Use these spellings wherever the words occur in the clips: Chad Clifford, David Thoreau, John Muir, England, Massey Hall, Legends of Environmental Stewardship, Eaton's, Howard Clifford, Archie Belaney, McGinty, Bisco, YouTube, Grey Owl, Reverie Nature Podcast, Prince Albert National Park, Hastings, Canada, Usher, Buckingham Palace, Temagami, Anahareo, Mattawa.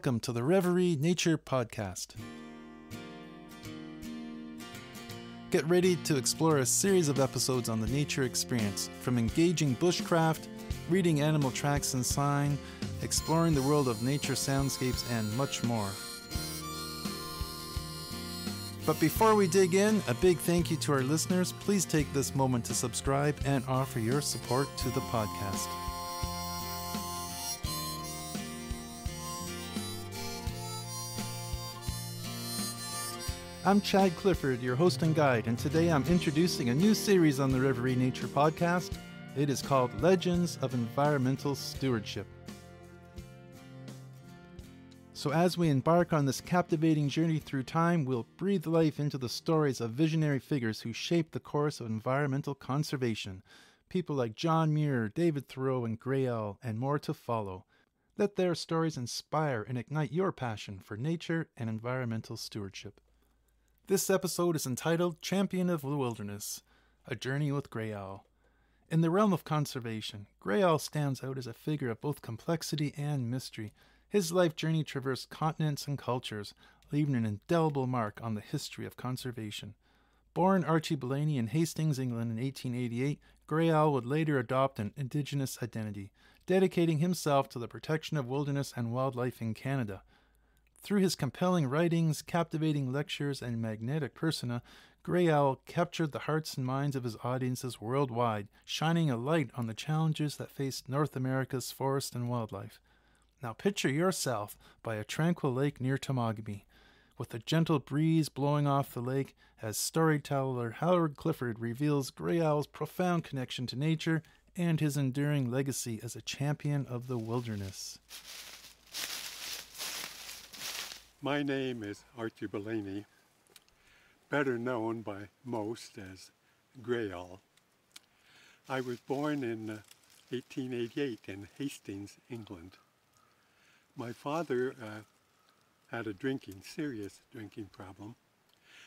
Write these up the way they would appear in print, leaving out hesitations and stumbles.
welcome to the Reverie Nature Podcast. Get ready to explore a series of episodes on the nature experience, from engaging bushcraft, reading animal tracks and sign, exploring the world of nature soundscapes, and much more. But before we dig in, a big thank you to our listeners. Please take this moment to subscribe and offer your support to the podcast. I'm Chad Clifford, your host and guide, and today I'm introducing a new series on the Reverie Nature Podcast. It is called Legends of Environmental Stewardship. So as we embark on this captivating journey through time, we'll breathe life into the stories of visionary figures who shaped the course of environmental conservation. People like John Muir, David Thoreau, and Grey Owl, and more to follow. Let their stories inspire and ignite your passion for nature and environmental stewardship. This episode is entitled Champion of the Wilderness, A Journey with Grey Owl. In the realm of conservation, Grey Owl stands out as a figure of both complexity and mystery. His life journey traversed continents and cultures, leaving an indelible mark on the history of conservation. Born Archie Belaney in Hastings, England in 1888, Grey Owl would later adopt an indigenous identity, dedicating himself to the protection of wilderness and wildlife in Canada. Through his compelling writings, captivating lectures, and magnetic persona, Grey Owl captured the hearts and minds of his audiences worldwide, shining a light on the challenges that faced North America's forest and wildlife. Now picture yourself by a tranquil lake near Temagami, with a gentle breeze blowing off the lake as storyteller Howard Clifford reveals Grey Owl's profound connection to nature and his enduring legacy as a champion of the wilderness. My name is Archie Belaney, better known by most as Grey Owl. I was born in 1888 in Hastings, England. My father had a serious drinking problem,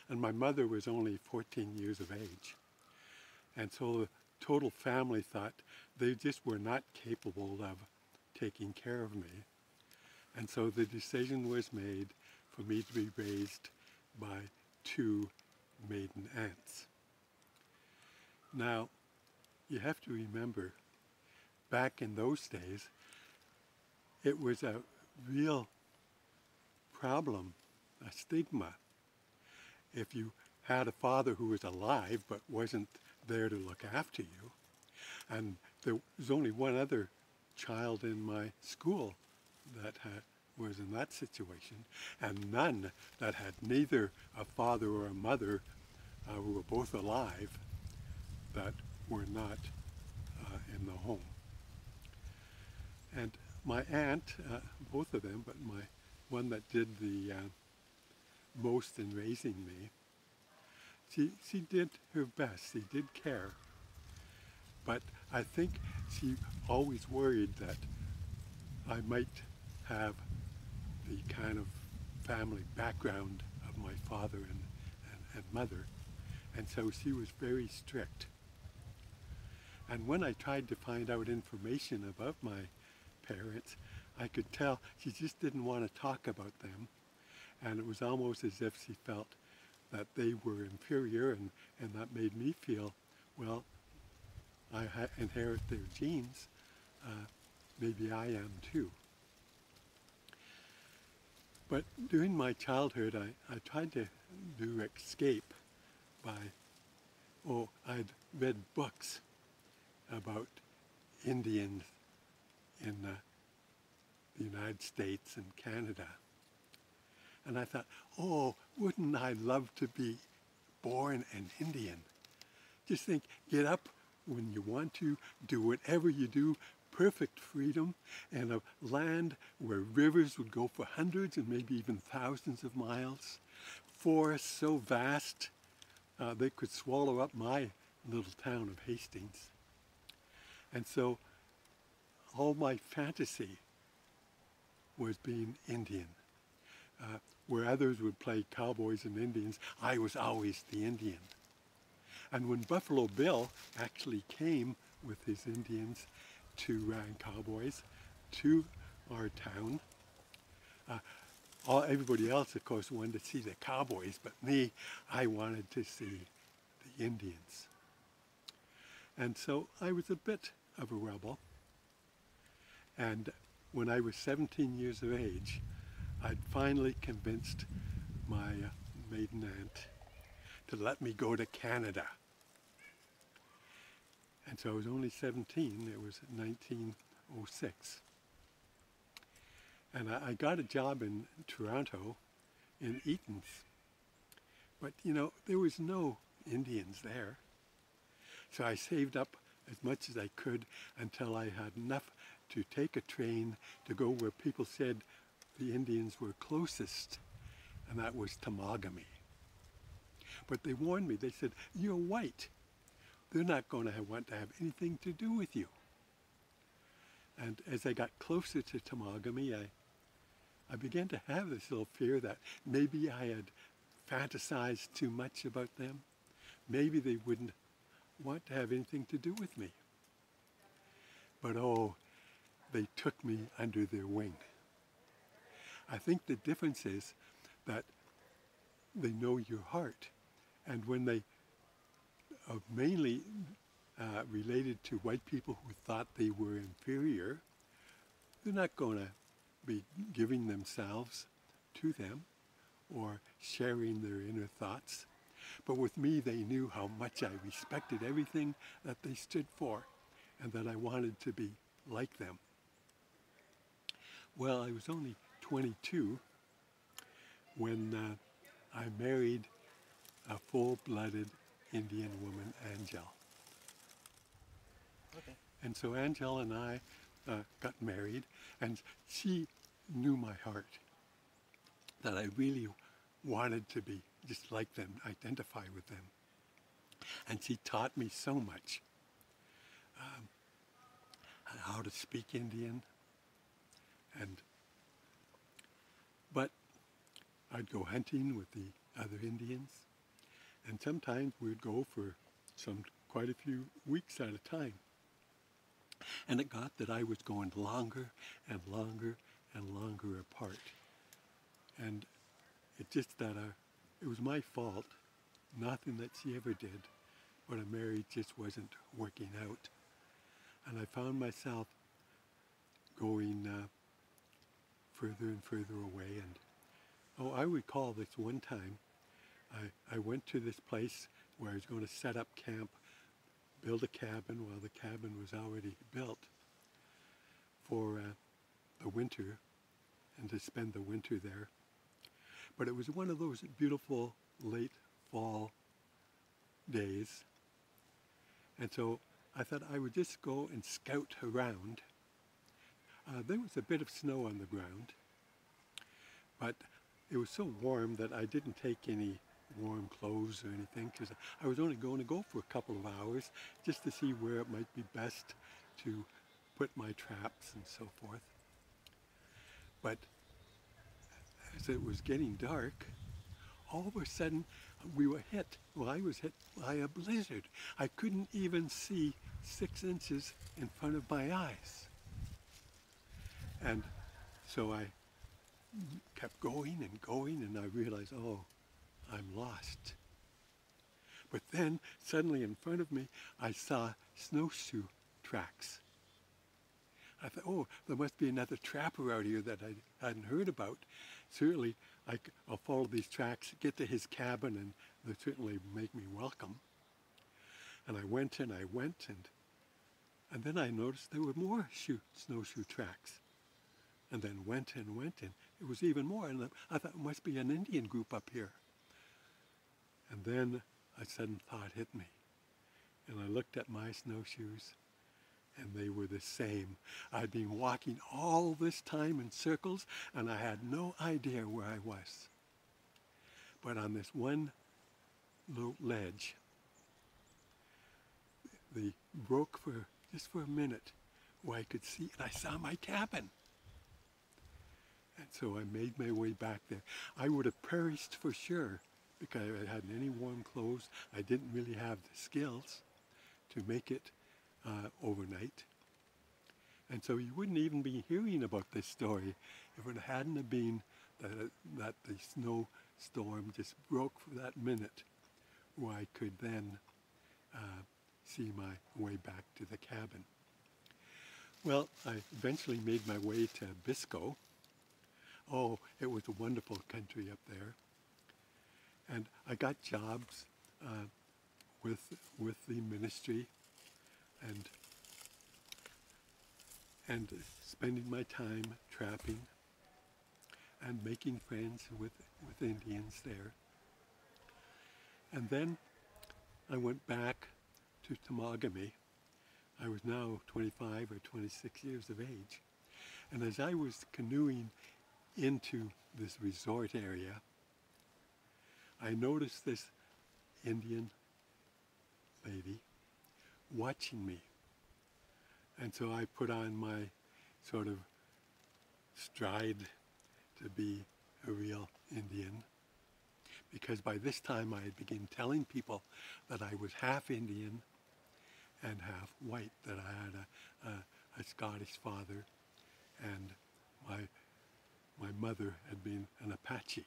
and my mother was only 14 years of age. And so the total family thought they just were not capable of taking care of me. And so the decision was made for me to be raised by two maiden aunts. Now, you have to remember, back in those days, it was a real problem, a stigma. If you had a father who was alive but wasn't there to look after you, and there was only one other child in my school that was in that situation, and none that had neither a father or a mother who were both alive that were not in the home. And my aunt, both of them, but my one that did the most in raising me, she did her best, she did care. But I think she always worried that I might have the kind of family background of my father and mother. And so she was very strict. And when I tried to find out information about my parents, I could tell she just didn't want to talk about them, and it was almost as if she felt that they were inferior, and that made me feel, well, I inherit their genes, maybe I am too. But during my childhood I tried to do escape by, I'd read books about Indians in the United States and Canada. And I thought, wouldn't I love to be born an Indian? Just think, get up when you want to, do whatever you do, perfect freedom, and a land where rivers would go for hundreds and maybe even thousands of miles, forests so vast they could swallow up my little town of Hastings. And so all my fantasy was being Indian. Where others would play cowboys and Indians, I was always the Indian. And when Buffalo Bill actually came with his Indians and cowboys to our town, Everybody else, of course, wanted to see the cowboys, but me, I wanted to see the Indians. And so I was a bit of a rebel. And when I was 17 years of age, I'd finally convinced my maiden aunt to let me go to Canada. And so I was only 17, it was 1906. And I got a job in Toronto, in Eaton's. But you know, there was no Indians there. So I saved up as much as I could until I had enough to take a train to go where people said the Indians were closest, and that was Temagami. But they warned me, they said, "You're white. They're not going to want to have anything to do with you." And as I got closer to Temagami, I began to have this little fear that maybe I had fantasized too much about them. Maybe they wouldn't want to have anything to do with me. But oh, they took me under their wing. I think the difference is that they know your heart, and when they are mainly related to white people who thought they were inferior, they're not going to be giving themselves to them or sharing their inner thoughts. But with me, they knew how much I respected everything that they stood for and that I wanted to be like them. Well, I was only 22 when I married a full-blooded Indian woman, Angel. Okay. And so Angel and I got married, and she knew my heart, that I really wanted to be just like them, identify with them. And she taught me so much. How to speak Indian, but I'd go hunting with the other Indians, and sometimes we'd go for quite a few weeks at a time. And it got that I was going longer and longer and longer apart. And it just that it was my fault, nothing that she ever did, but a marriage just wasn't working out. And I found myself going further and further away. And oh, I recall this one time, I went to this place where I was going to set up camp, build a cabin, while the cabin was already built for the winter, and to spend the winter there. But it was one of those beautiful late fall days, and so I thought I would just go and scout around. There was a bit of snow on the ground, but it was so warm that I didn't take any warm clothes or anything, because I was only going to go for a couple of hours just to see where it might be best to put my traps and so forth. But as it was getting dark, all of a sudden we were hit, well, I was hit by a blizzard. I couldn't even see 6 inches in front of my eyes. And so I kept going, and I realized, oh, I'm lost. But then suddenly in front of me, I saw snowshoe tracks. I thought, oh, there must be another trapper out here that I hadn't heard about. Certainly, I'll follow these tracks, get to his cabin, and they'll certainly make me welcome. And I went and I went, and then I noticed there were more snowshoe tracks. And then went, and it was even more. And I thought, it must be an Indian group up here. And then a sudden thought hit me. And I looked at my snowshoes, and they were the same. I'd been walking all this time in circles, and I had no idea where I was. But on this one little ledge, they broke just for a minute, where I could see, and I saw my cabin. And so I made my way back there. I would have perished for sure, because I hadn't any warm clothes. I didn't really have the skills to make it overnight. And so you wouldn't even be hearing about this story if it hadn't have been that the snowstorm just broke for that minute, where I could then see my way back to the cabin. Well, I eventually made my way to Bisco. Oh, it was a wonderful country up there. And I got jobs with the ministry, and spending my time trapping and making friends with Indians there. And then I went back to Temagami. I was now 25 or 26 years of age. And as I was canoeing into this resort area, I noticed this Indian lady watching me. And so I put on my sort of stride to be a real Indian, because by this time I had begun telling people that I was half Indian and half white, that I had a Scottish father, and my mother had been an Apache.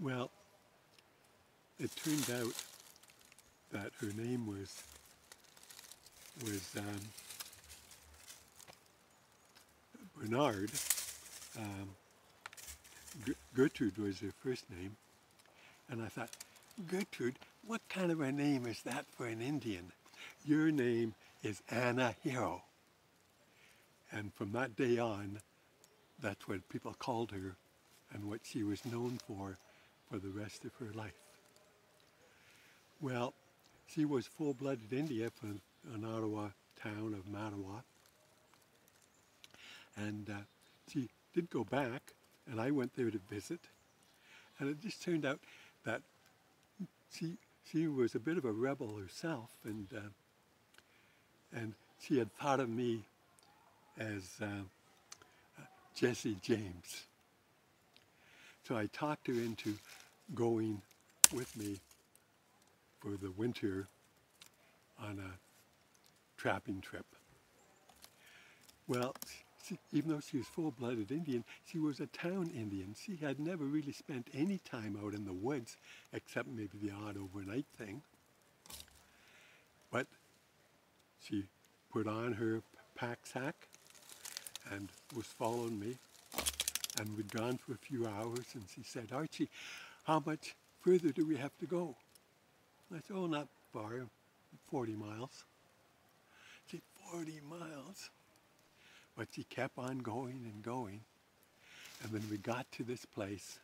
Well, it turned out that her name was Bernard. Gertrude was her first name, and I thought, Gertrude, what kind of a name is that for an Indian? Your name is Anahareo. And from that day on, that's what people called her and what she was known for the rest of her life. Well, she was full-blooded Indian from an Ottawa town of Mattawa. And she did go back, and I went there to visit. And it just turned out that she was a bit of a rebel herself, and she had thought of me as Jesse James. So I talked her into going with me for the winter on a trapping trip. Well, even though she was full-blooded Indian, she was a town Indian. She had never really spent any time out in the woods, except maybe the odd overnight thing. But she put on her pack sack and was following me. And we'd gone for a few hours, and she said, Archie, how much further do we have to go? I said, oh, not far, 40 miles. She said, 40 miles? But she kept on going and going. And then we got to this place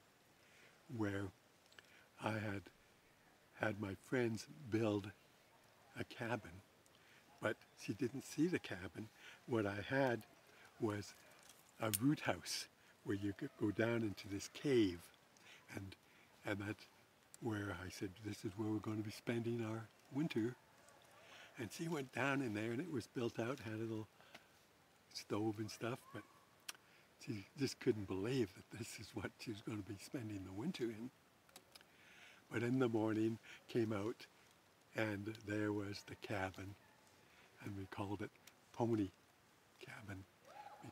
where I had had my friends build a cabin, but she didn't see the cabin. What I had was a root house where you could go down into this cave, and that's where I said, this is where we're going to be spending our winter. And she went down in there, and it was built out, had a little stove and stuff, but she just couldn't believe that this is what she was going to be spending the winter in. But in the morning, came out, and there was the cabin, and we called it Pony Cabin,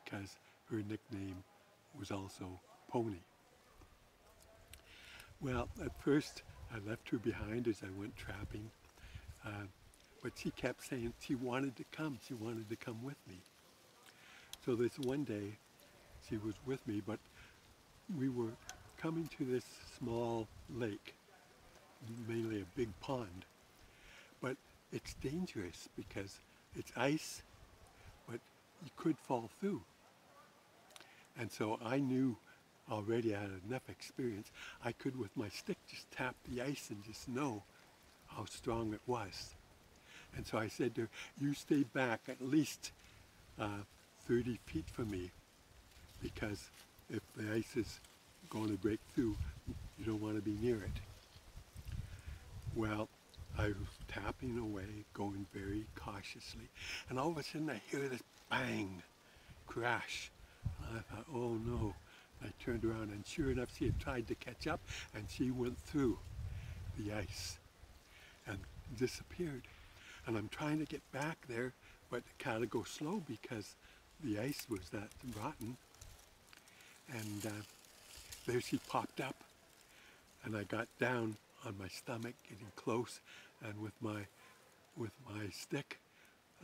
because her nickname was also Pony. Well, at first, I left her behind as I went trapping, but she kept saying she wanted to come with me. So this one day, she was with me, but we were coming to this small lake, mainly a big pond. But it's dangerous because it's ice, but you could fall through. And so I knew already, I had enough experience, I could with my stick just tap the ice and just know how strong it was. And so I said to her, you stay back at least 30 feet from me, because if the ice is going to break through, you don't want to be near it. Well, I was tapping away, going very cautiously, and all of a sudden I hear this bang, crash. And I thought, oh no. I turned around, and sure enough, she had tried to catch up, and she went through the ice and disappeared. And I'm trying to get back there but kind of go slow because the ice was that rotten. And there she popped up, and I got down on my stomach, getting close, and with my stick,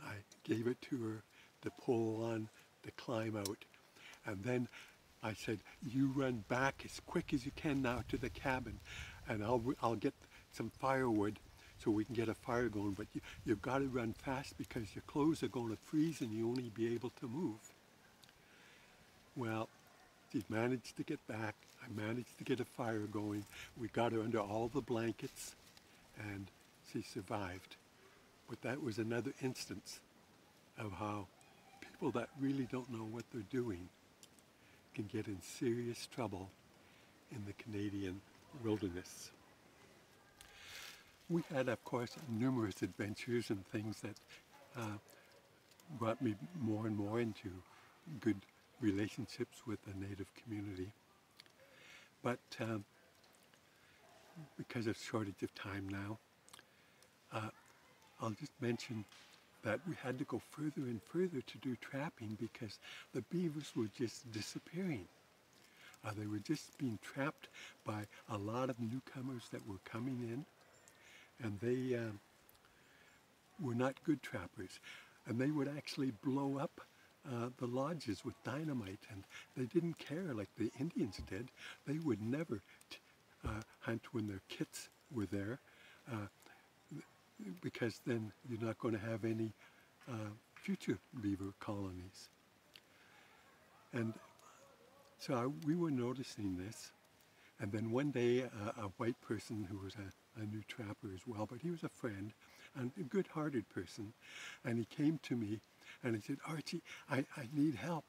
I gave it to her to pull on, to climb out. And then I said, you run back as quick as you can now to the cabin, and I'll get some firewood so we can get a fire going, but you've got to run fast because your clothes are going to freeze and you'll only be able to move. Well, she managed to get back. I managed to get a fire going. We got her under all the blankets and she survived. But that was another instance of how people that really don't know what they're doing can get in serious trouble in the Canadian wilderness. We had, of course, numerous adventures and things that brought me more and more into good relationships with the native community. But because of shortage of time now, I'll just mention that we had to go further and further to do trapping because the beavers were just disappearing. They were just being trapped by a lot of newcomers that were coming in. And they were not good trappers, and they would actually blow up the lodges with dynamite, and they didn't care like the Indians did. They would never hunt when their kits were there, because then you're not going to have any future beaver colonies. And so we were noticing this, and then one day a white person who was a new trapper as well, but he was a friend and a good-hearted person, and he came to me and he said, Archie, I need help.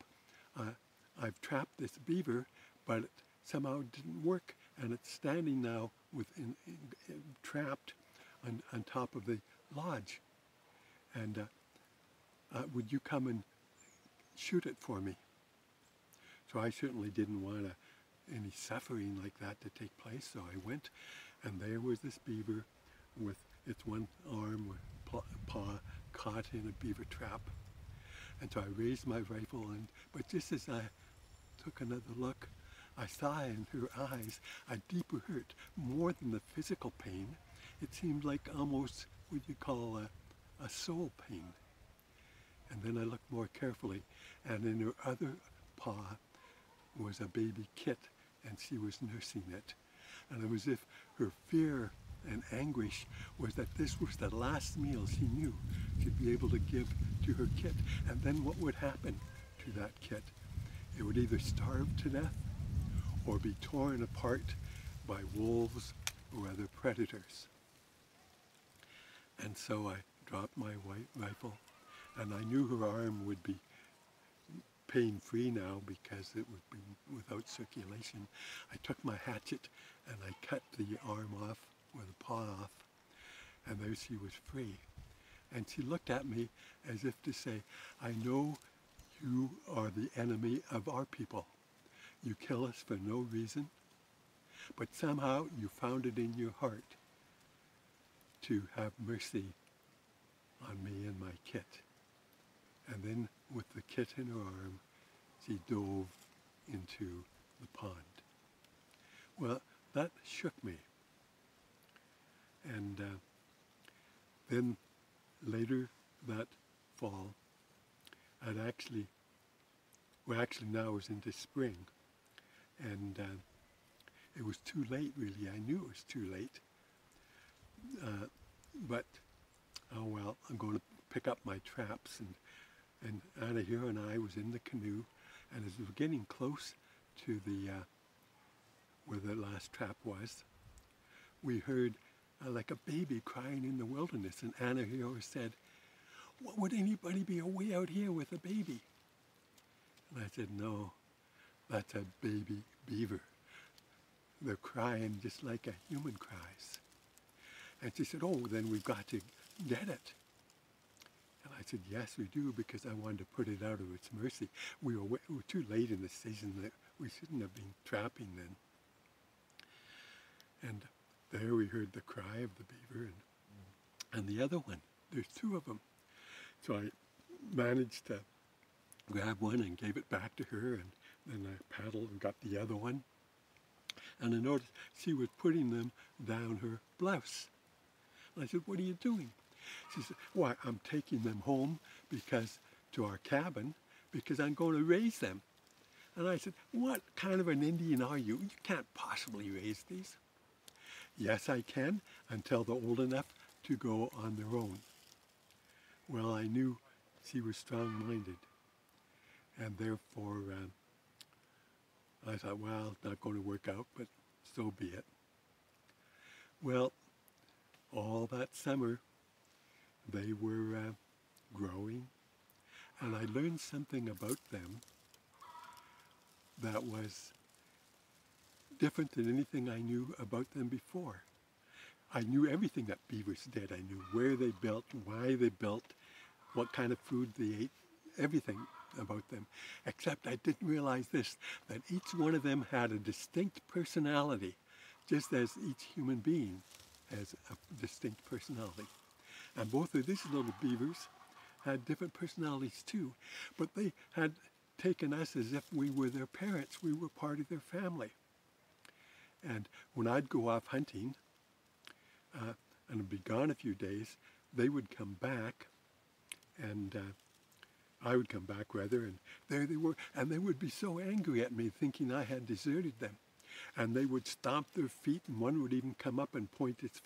I've trapped this beaver, but it somehow didn't work, and it's standing now trapped on top of the lodge, and would you come and shoot it for me? So I certainly didn't want to any suffering like that to take place, so I went, and there was this beaver with its one arm or paw caught in a beaver trap. And so I raised my rifle, but just as I took another look, I saw in her eyes a deeper hurt, more than the physical pain. It seemed like almost what you call a soul pain. And then I looked more carefully, and in her other paw was a baby kit, and she was nursing it. And it was as if her fear and anguish was that this was the last meal she knew she'd be able to give to her kit. And then what would happen to that kit? It would either starve to death or be torn apart by wolves or other predators. And so I dropped my rifle, and I knew her arm would be pain-free now because it would be without circulation. I took my hatchet and I cut the arm off, or the paw off, and there she was free. And she looked at me as if to say, I know you are the enemy of our people. You kill us for no reason, but somehow you found it in your heart to have mercy on me and my kit. And then with the kit in her arm, she dove into the pond. Well, that shook me. And then later that fall, well actually now it was into spring, and it was too late really. I knew it was too late, but oh well, I'm going to pick up my traps. And Anahareo and I was in the canoe, and as we were getting close to the where the last trap was, we heard like a baby crying in the wilderness, and Anahareo said, "What would anybody be away out here with a baby?" And I said, "No, that's a baby beaver. They're crying just like a human cries." And she said, "Oh, then we've got to get it." And I said, yes, we do, because I wanted to put it out of its mercy. We were too late in the season that we shouldn't have been trapping then. And there we heard the cry of the beaver and the other one. There's two of them. So I managed to grab one and gave it back to her, and then I paddled and got the other one. And I noticed she was putting them down her blouse. And I said, "What are you doing?" She said, "Why, I'm taking them home to our cabin because I'm going to raise them." And I said, "What kind of an Indian are you? You can't possibly raise these." "Yes, I can, until they're old enough to go on their own." Well, I knew she was strong-minded, and therefore I thought, well, it's not going to work out, but so be it. Well, all that summer they were growing, and I learned something about them that was different than anything I knew about them before. I knew everything that beavers did. I knew where they built, why they built, what kind of food they ate, everything about them. Except I didn't realize this, that each one of them had a distinct personality, just as each human being has a distinct personality. And both of these little beavers had different personalities too, but they had taken us as if we were their parents. We were part of their family. And when I'd go off hunting and be gone a few days, they would come back, and I would come back rather, and there they were, and they would be so angry at me, thinking I had deserted them. And they would stomp their feet, and one would even come up and point its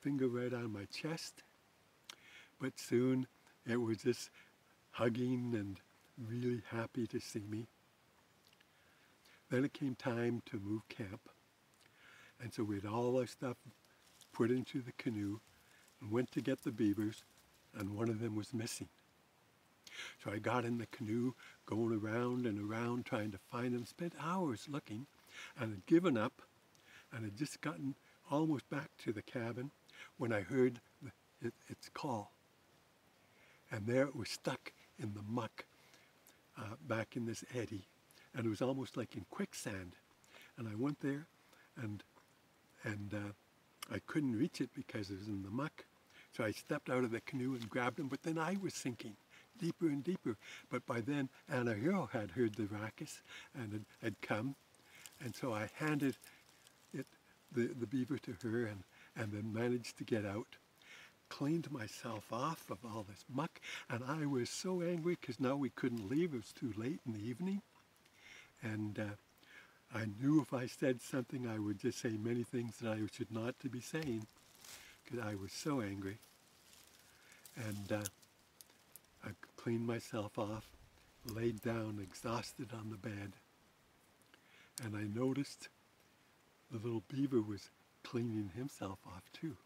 finger right on my chest. But soon it was just hugging and really happy to see me. Then it came time to move camp, and so we had all our stuff put into the canoe and went to get the beavers, and one of them was missing. So I got in the canoe, going around and around trying to find them, spent hours looking, and had given up, and had just gotten almost back to the cabin when I heard its call. And there it was, stuck in the muck back in this eddy, and it was almost like in quicksand. And I went there, and I couldn't reach it because it was in the muck. So I stepped out of the canoe and grabbed him, but then I was sinking deeper and deeper. But by then Anahareo had heard the ruckus and had come, and so I handed it, the beaver, to her, and then managed to get out. Cleaned myself off of all this muck, and I was so angry because now we couldn't leave. It was too late in the evening, and I knew if I said something I would just say many things that I should not to be saying, because I was so angry. And I cleaned myself off, laid down exhausted on the bed, and I noticed the little beaver was cleaning himself off too.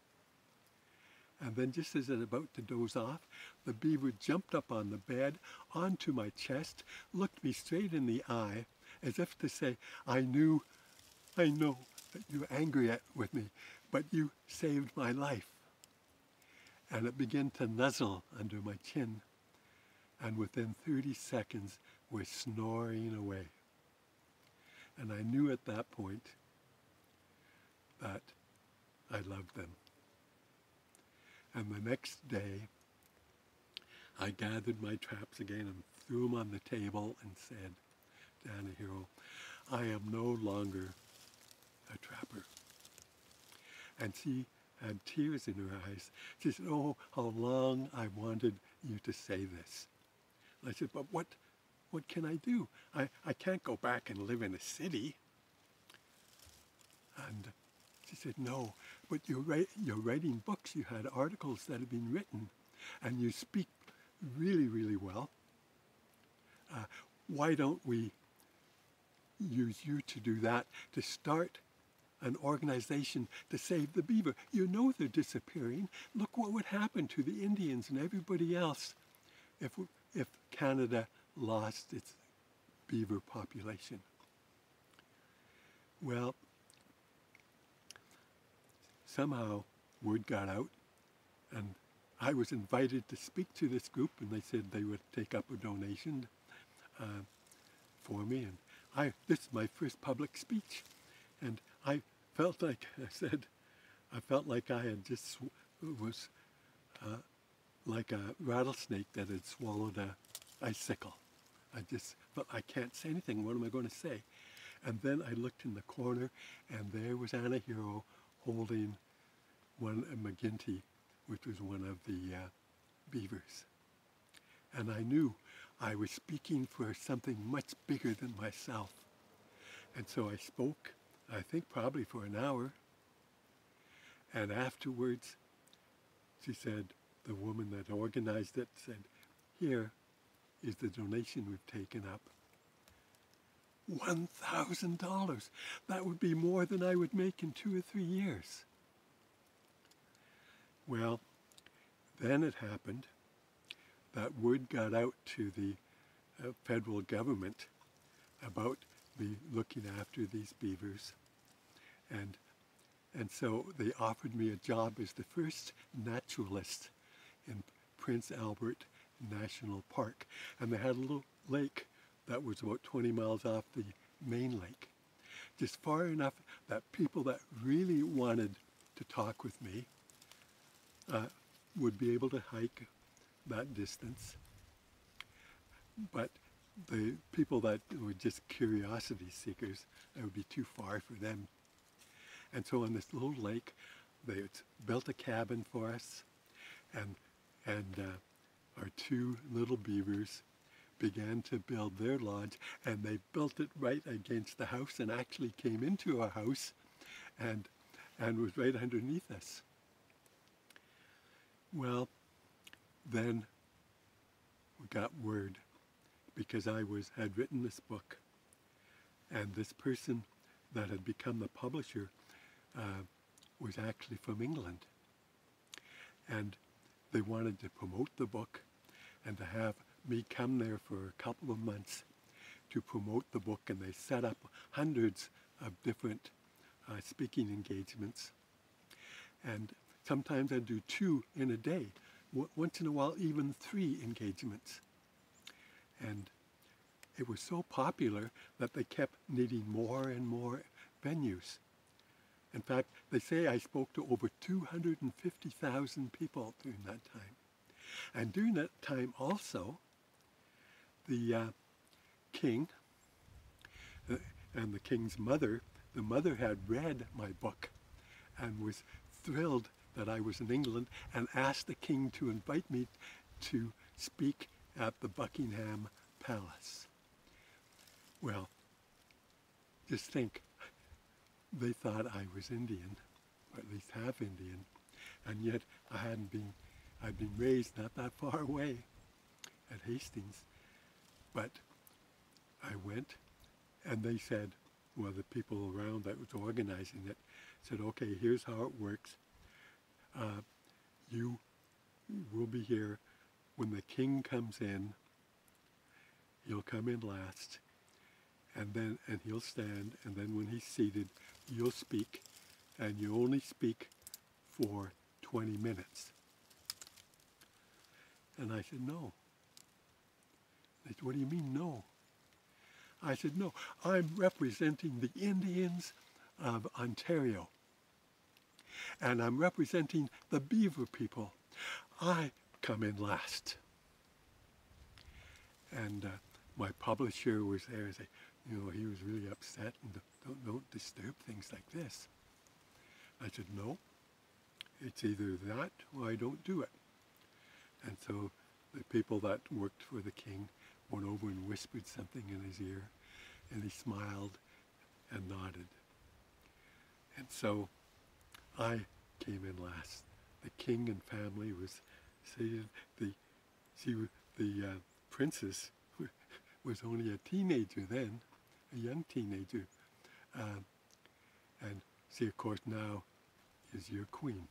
And then just as I was about to doze off, the beaver jumped up on the bed, onto my chest, looked me straight in the eye, as if to say, I know that you're angry with me, but you saved my life. And it began to nuzzle under my chin, and within 30 seconds was snoring away. And I knew at that point that I loved them. And the next day, I gathered my traps again and threw them on the table and said to Anahareo, "I am no longer a trapper." And she had tears in her eyes. She said, "Oh, how long I wanted you to say this." And I said, "But what can I do? I can't go back and live in a city." And she said, "No, but you're writing books. You had articles that have been written, and you speak really, really well. Why don't we use you to do that, to start an organization to save the beaver? You know they're disappearing. Look what would happen to the Indians and everybody else if Canada lost its beaver population." Well, somehow word got out, and I was invited to speak to this group, and they said they would take up a donation for me. And this is my first public speech, and I felt like I had just was like a rattlesnake that had swallowed a icicle. But I can't say anything. What am I going to say? And then I looked in the corner, and there was Anahareo holding a McGinty, which was one of the beavers. And I knew I was speaking for something much bigger than myself. And so I spoke, I think probably for an hour. And afterwards, she said, the woman that organized it said, here is the donation we've taken up. $1,000! That would be more than I would make in 2 or 3 years. Well, then it happened. That word got out to the federal government about me looking after these beavers. And so they offered me a job as the first naturalist in Prince Albert National Park. And they had a little lake that was about 20 miles off the main lake, just far enough that people that really wanted to talk with me would be able to hike that distance. But the people that were just curiosity seekers, it would be too far for them. And so on this little lake, they built a cabin for us, and our two little beavers began to build their lodge, and they built it right against the house and actually came into our house and was right underneath us. Well, then we got word, because I had written this book, and this person that had become the publisher was actually from England, and they wanted to promote the book and to have me come there for a couple of months to promote the book, and they set up hundreds of different speaking engagements, and sometimes I'd do 2 in a day, once in a while even 3 engagements. And it was so popular that they kept needing more and more venues. In fact, they say I spoke to over 250,000 people during that time. And during that time also, the king and the king's mother, the mother had read my book and was thrilled that I was in England, and asked the king to invite me to speak at the Buckingham Palace. Well, just think, they thought I was Indian, or at least half Indian, and yet I'd been raised not that far away at Hastings. But I went, and they said, well, the people around that was organizing it said, okay, here's how it works. You will be here when the king comes in. You'll come in last, and he'll stand, and then when he's seated, you'll speak, and you only speak for 20 minutes. And I said, no. They said, what do you mean, no? I said, no, I'm representing the Indians of Ontario, and I'm representing the beaver people. I come in last. And my publisher was there, and he was really upset, and don't disturb things like this. I said, no, it's either that or I don't do it. And so the people that worked for the king went over and whispered something in his ear, and he smiled and nodded. And so I came in last. The king and family was seated. The princess was only a teenager then, a young teenager, and she, of course, now is your queen.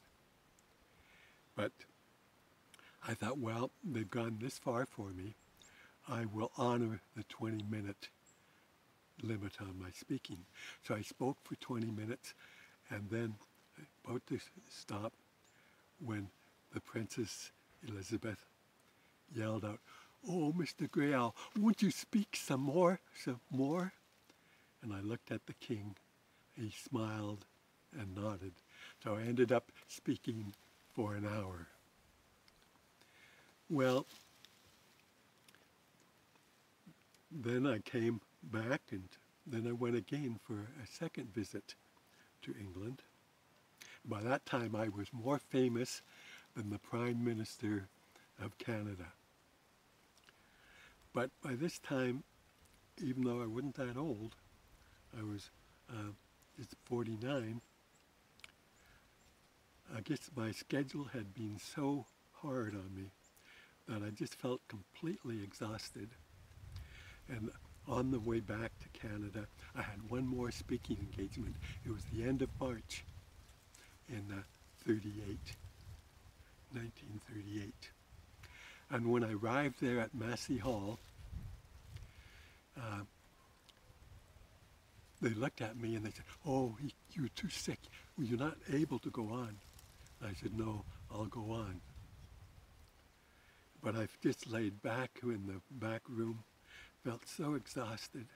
But I thought, well, they've gone this far for me. I will honor the 20-minute limit on my speaking. So I spoke for 20 minutes, and then about to stop when the Princess Elizabeth yelled out, "Oh, Mr. Grey Owl, won't you speak some more, some more?" And I looked at the king. He smiled and nodded. So I ended up speaking for an hour. Well, then I came back, and then I went again for a second visit to England. By that time I was more famous than the Prime Minister of Canada. But by this time, even though I wasn't that old, I was just 49, I guess my schedule had been so hard on me that I just felt completely exhausted. And on the way back to Canada, I had one more speaking engagement. It was the end of March in 1938. And when I arrived there at Massey Hall, they looked at me and they said, "Oh, you're too sick. You're not able to go on." I said, "No, I'll go on." But I've just laid back in the back room, felt so exhausted.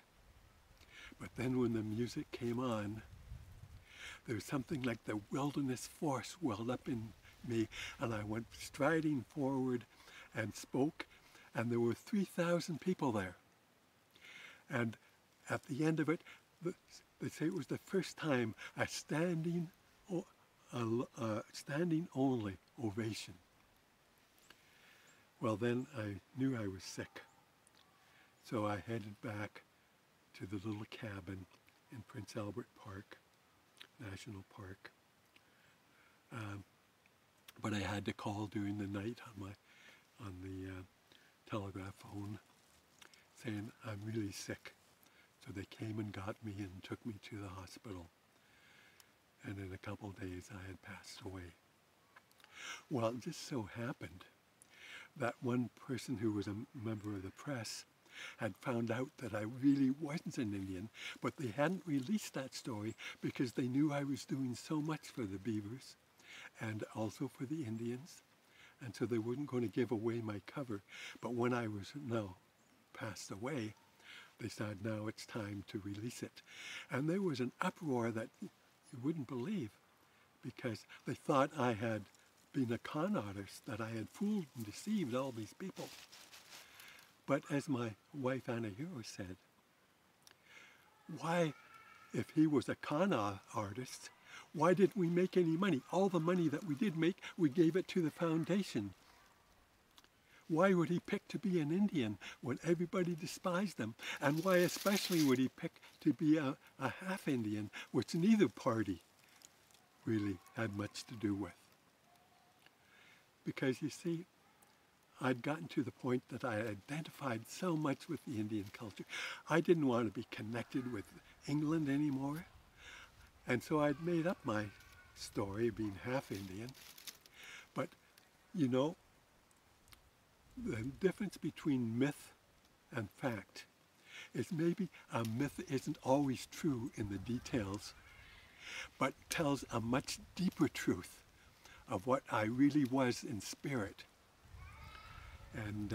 But then when the music came on, there was something like the wilderness force welled up in me, and I went striding forward and spoke, and there were 3,000 people there. And at the end of it, they say it was the first time a standing only ovation. Well, then I knew I was sick, so I headed back to the little cabin in Prince Albert National Park. But I had to call during the night on the telegraph phone, saying I'm really sick. So they came and got me and took me to the hospital. And in a couple of days I had passed away. Well, it just so happened that one person who was a member of the press had found out that I really wasn't an Indian, but they hadn't released that story because they knew I was doing so much for the beavers and also for the Indians, and so they weren't going to give away my cover. But when I was now passed away, they said, now it's time to release it. And there was an uproar that you wouldn't believe, because they thought I had been a con artist, that I had fooled and deceived all these people. But as my wife Anahareo said, why, if he was a con artist, why didn't we make any money? All the money that we did make, we gave it to the foundation. Why would he pick to be an Indian when everybody despised him? And why especially would he pick to be a half Indian, which neither party really had much to do with? Because you see, I'd gotten to the point that I identified so much with the Indian culture. I didn't want to be connected with England anymore. And so I'd made up my story being half Indian. But, you know, the difference between myth and fact is maybe a myth isn't always true in the details, but tells a much deeper truth of what I really was in spirit. And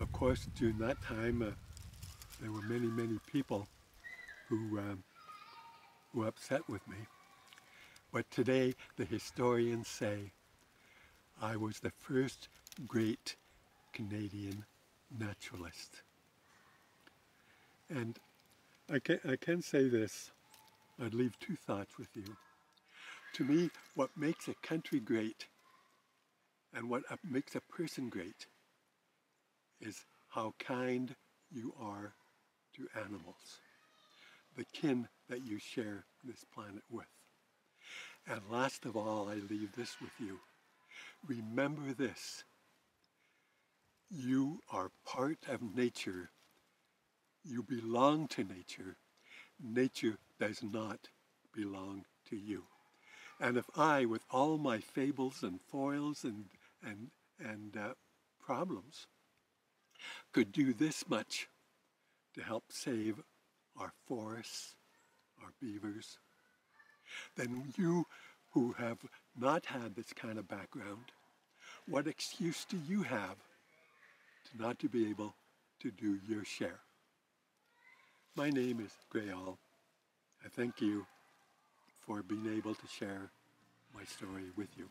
of course, during that time, there were many, many people who were upset with me. But today, the historians say I was the first great Canadian naturalist. And I can say this, I'd leave two thoughts with you. To me, what makes a country great and what makes a person great is how kind you are to animals, the kin that you share this planet with. And last of all, I leave this with you. Remember this. You are part of nature. You belong to nature. Nature does not belong to you. And if I, with all my fables and foils and problems, could do this much to help save our forests, our beavers, then you who have not had this kind of background, what excuse do you have not to be able to do your share? My name is Grey Owl. I thank you for being able to share my story with you.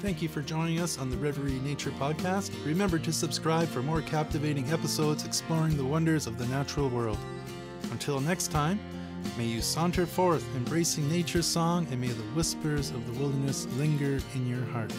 Thank you for joining us on the Reverie Nature Podcast. Remember to subscribe for more captivating episodes exploring the wonders of the natural world. Until next time, may you saunter forth embracing nature's song, and may the whispers of the wilderness linger in your heart.